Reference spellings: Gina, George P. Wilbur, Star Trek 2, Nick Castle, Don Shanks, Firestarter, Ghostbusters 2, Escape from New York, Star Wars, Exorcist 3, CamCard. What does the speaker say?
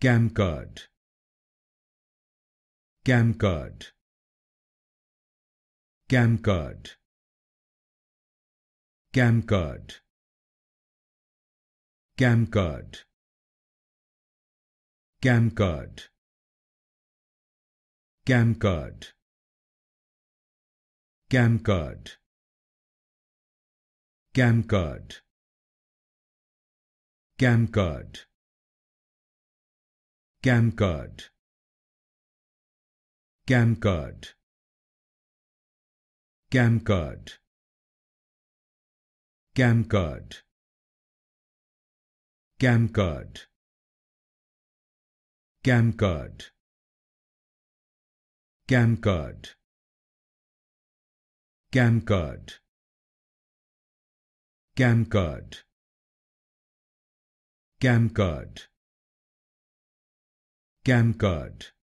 CamCard. CamCard. CamCard. CamCard. CamCard. CamCard. CamCard. CamCard. CamCard. CamCard. CamCard. CamCard. CamCard. CamCard. CamCard. CamCard. CamCard. CamCard. CamCard. CamCard. CamCard.